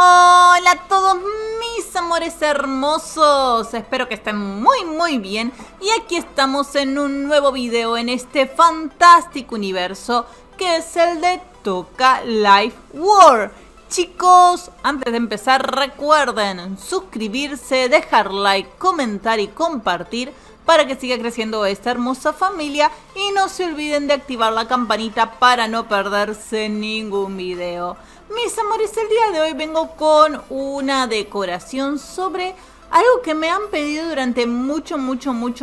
Hola a todos mis amores hermosos, espero que estén muy bien. Y aquí estamos en un nuevo video en este fantástico universo que es el de Toca Life World. Chicos, antes de empezar recuerden suscribirse, dejar like, comentar y compartir para que siga creciendo esta hermosa familia. Y no se olviden de activar la campanita para no perderse ningún video. Mis amores, el día de hoy vengo con una decoración sobre algo que me han pedido durante mucho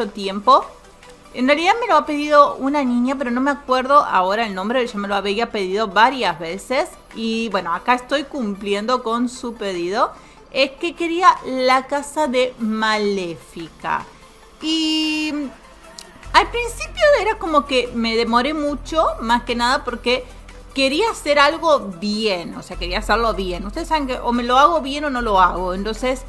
tiempo. En realidad me lo ha pedido una niña, pero no me acuerdo ahora el nombre. Ella me lo había pedido varias veces y bueno, acá estoy cumpliendo con su pedido. Es que quería la casa de Maléfica. Y al principio era como que me demoré mucho, más que nada porque quería hacer algo bien, o sea, quería hacerlo bien. Ustedes saben que o me lo hago bien o no lo hago, entonces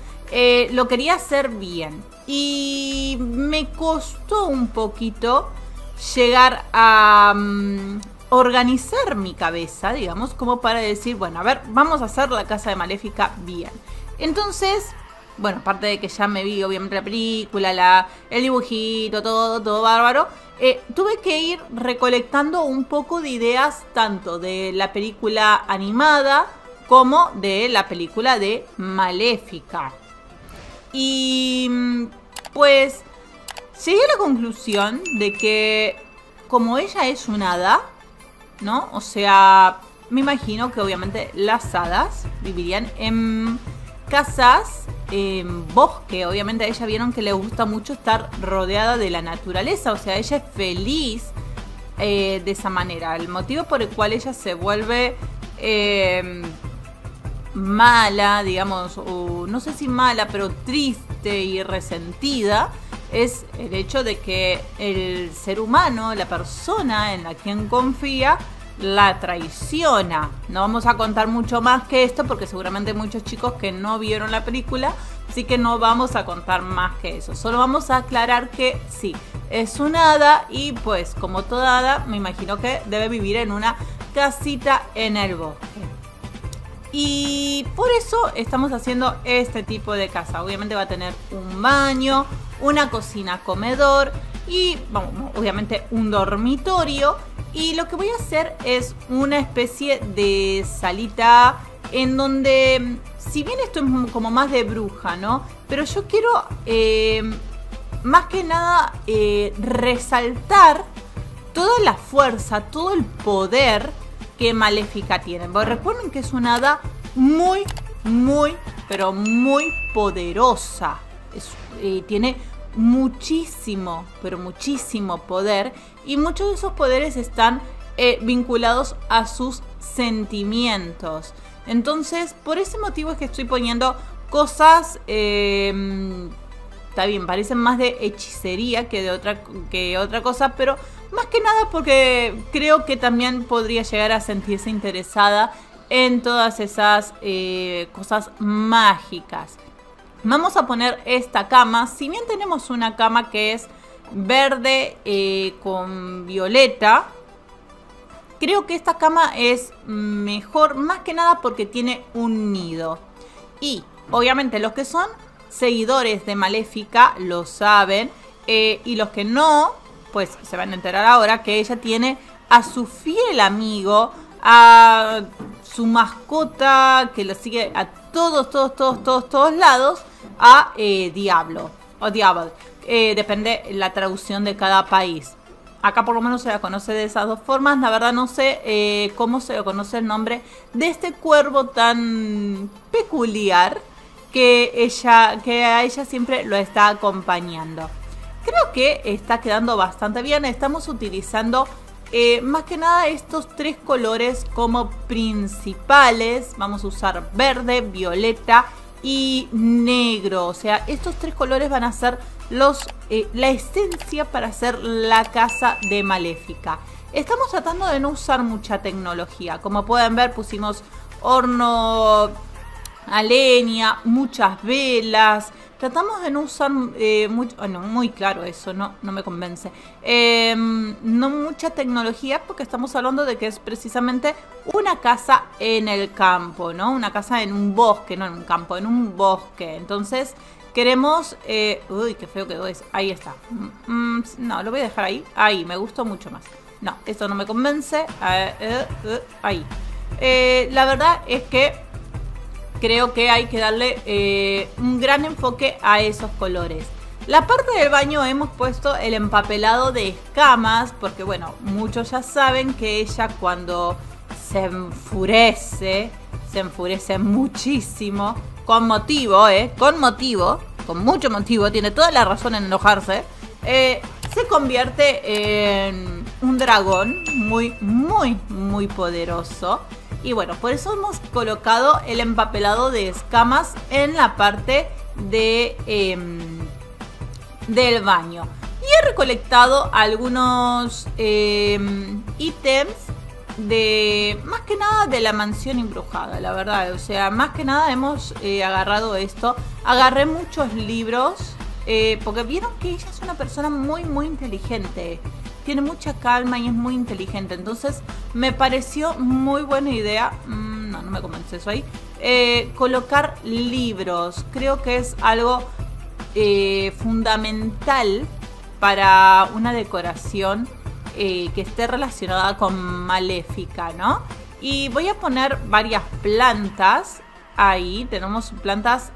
lo quería hacer bien. Y me costó un poquito llegar a organizar mi cabeza, digamos, como para decir, bueno, a ver, vamos a hacer la casa de Maléfica bien. Entonces, bueno, aparte de que ya me vi obviamente la película, el dibujito, todo bárbaro. Tuve que ir recolectando un poco de ideas tanto de la película animada como de la película de Maléfica. Y pues llegué a la conclusión de que como ella es un hada, ¿no? O sea, me imagino que obviamente las hadas vivirían en casas, en bosque. Obviamente a ella vieron que le gusta mucho estar rodeada de la naturaleza. O sea, ella es feliz de esa manera. El motivo por el cual ella se vuelve mala, digamos, o no sé si mala, pero triste y resentida, es el hecho de que el ser humano, la persona en la quien confía, la traiciona. No vamos a contar mucho más que esto porque seguramente hay muchos chicos que no vieron la película, así que no vamos a contar más que eso. Solo vamos a aclarar que sí, es una hada y pues como toda hada me imagino que debe vivir en una casita en el bosque. Y por eso estamos haciendo este tipo de casa. Obviamente va a tener un baño, una cocina, comedor y bueno, obviamente un dormitorio. Y lo que voy a hacer es una especie de salita en donde, si bien esto es como más de bruja, ¿no? Pero yo quiero más que nada resaltar toda la fuerza, todo el poder que Maléfica tiene. Porque recuerden que es una hada muy poderosa. Tiene muchísimo, pero muchísimo poder, y muchos de esos poderes están vinculados a sus sentimientos. Entonces, por ese motivo es que estoy poniendo cosas, está bien, parecen más de hechicería que de otra cosa, pero más que nada porque creo que también podría llegar a sentirse interesada en todas esas cosas mágicas. Vamos a poner esta cama. Si bien tenemos una cama que es verde con violeta, creo que esta cama es mejor, más que nada porque tiene un nido. Y obviamente los que son seguidores de Maléfica lo saben, y los que no, pues se van a enterar ahora que ella tiene a su fiel amigo, a su mascota que lo sigue a todos lados, a Diablo o Diablo, depende la traducción de cada país. Acá por lo menos se la conoce de esas dos formas. La verdad no sé cómo se conoce el nombre de este cuervo tan peculiar que a ella siempre lo está acompañando. Creo que está quedando bastante bien. Estamos utilizando más que nada estos tres colores como principales. Vamos a usar verde, violeta y negro. O sea, estos tres colores van a ser la esencia para hacer la casa de Maléfica. Estamos tratando de no usar mucha tecnología. Como pueden ver, pusimos horno a leña, muchas velas, Tratamos de no usar muy claro eso, no me convence. No mucha tecnología, porque estamos hablando de que es precisamente una casa en el campo, ¿no? Una casa en un bosque, no en un campo, en un bosque. Entonces queremos... uy, qué feo quedó eso. Ahí está. No, lo voy a dejar ahí. Ahí, me gustó mucho más. No, esto no me convence. Ahí. La verdad es que... creo que hay que darle un gran enfoque a esos colores. La parte del baño hemos puesto el empapelado de escamas, porque bueno, muchos ya saben que ella cuando se enfurece muchísimo, con motivo, con mucho motivo, tiene toda la razón en enojarse, se convierte en un dragón muy poderoso. Y bueno, por eso hemos colocado el empapelado de escamas en la parte de, del baño. Y he recolectado algunos ítems de, más que nada, de la mansión embrujada, la verdad. O sea, más que nada hemos agarrado esto. Agarré muchos libros porque vieron que ella es una persona muy inteligente. Tiene mucha calma y es muy inteligente. Entonces me pareció muy buena idea. No me convence eso ahí. Colocar libros. Creo que es algo fundamental para una decoración que esté relacionada con Maléfica, ¿no? Y voy a poner varias plantas. Ahí tenemos plantas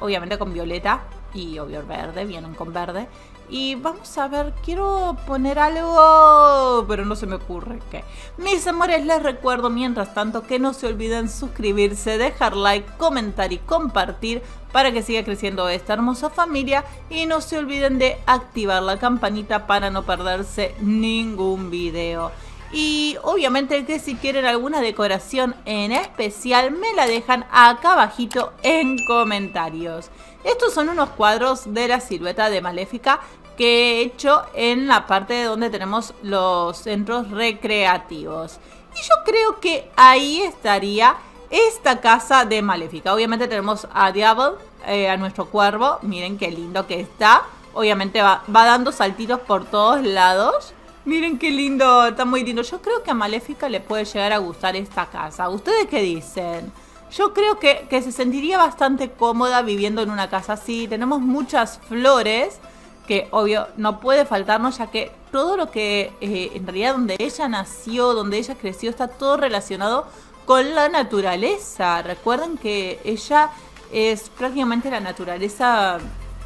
obviamente con violeta y obvio verde. Vienen con verde. Y vamos a ver, quiero poner algo, pero no se me ocurre qué. Mis amores, les recuerdo mientras tanto que no se olviden suscribirse, dejar like, comentar y compartir para que siga creciendo esta hermosa familia. Y no se olviden de activar la campanita para no perderse ningún video. Y obviamente que si quieren alguna decoración en especial me la dejan acá abajito en comentarios. Estos son unos cuadros de la silueta de Maléfica que he hecho en la parte donde tenemos los centros recreativos. Y yo creo que ahí estaría esta casa de Maléfica. Obviamente tenemos a Diablo, a nuestro cuervo. Miren qué lindo que está. Obviamente va dando saltitos por todos lados. Miren qué lindo, está muy lindo. Yo creo que a Maléfica le puede llegar a gustar esta casa. ¿Ustedes qué dicen? Yo creo que se sentiría bastante cómoda viviendo en una casa así. Tenemos muchas flores, que obvio no puede faltarnos, ya que todo lo que en realidad donde ella nació, donde ella creció, está todo relacionado con la naturaleza. Recuerden que ella es prácticamente la naturaleza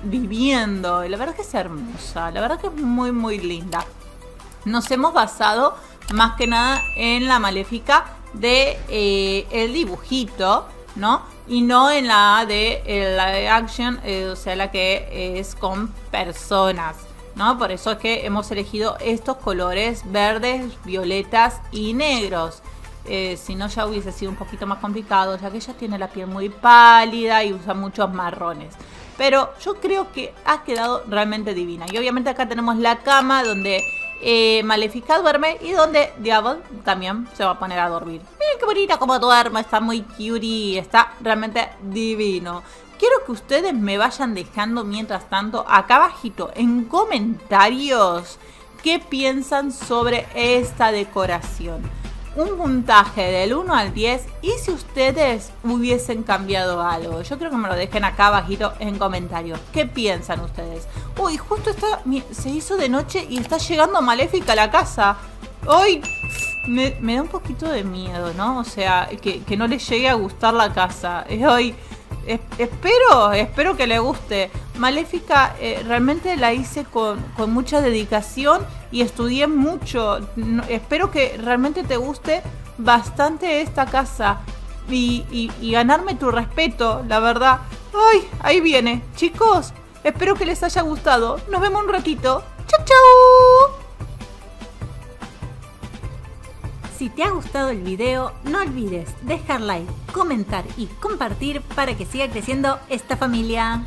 viviendo. La verdad que es hermosa, la verdad que es muy linda. Nos hemos basado más que nada en la Maléfica de el dibujito, ¿no? Y no en la de la action, o sea, la que es con personas, ¿no? Por eso es que hemos elegido estos colores verdes, violetas y negros. Si no ya hubiese sido un poquito más complicado, ya que ella tiene la piel muy pálida y usa muchos marrones. Pero yo creo que ha quedado realmente divina. Y obviamente acá tenemos la cama donde... Maléfica duerme y donde Diablo también se va a poner a dormir. Miren qué bonita como duerme, está muy cutie, está realmente divino. Quiero que ustedes me vayan dejando mientras tanto acá abajito en comentarios qué piensan sobre esta decoración. Un puntaje del 1 al 10 y si ustedes hubiesen cambiado algo. Yo creo que me lo dejen acá abajito en comentarios. ¿Qué piensan ustedes? Uy, justo se hizo de noche y está llegando Maléfica a la casa. Uy, me da un poquito de miedo, ¿no? O sea, que no les llegue a gustar la casa. Uy, espero que le guste. Maléfica realmente la hice con mucha dedicación y estudié mucho. Espero que realmente te guste bastante esta casa y ganarme tu respeto, la verdad. ¡Ay! Ahí viene. Chicos, espero que les haya gustado. Nos vemos un ratito. ¡Chau, chau! Si te ha gustado el video, no olvides dejar like, comentar y compartir para que siga creciendo esta familia.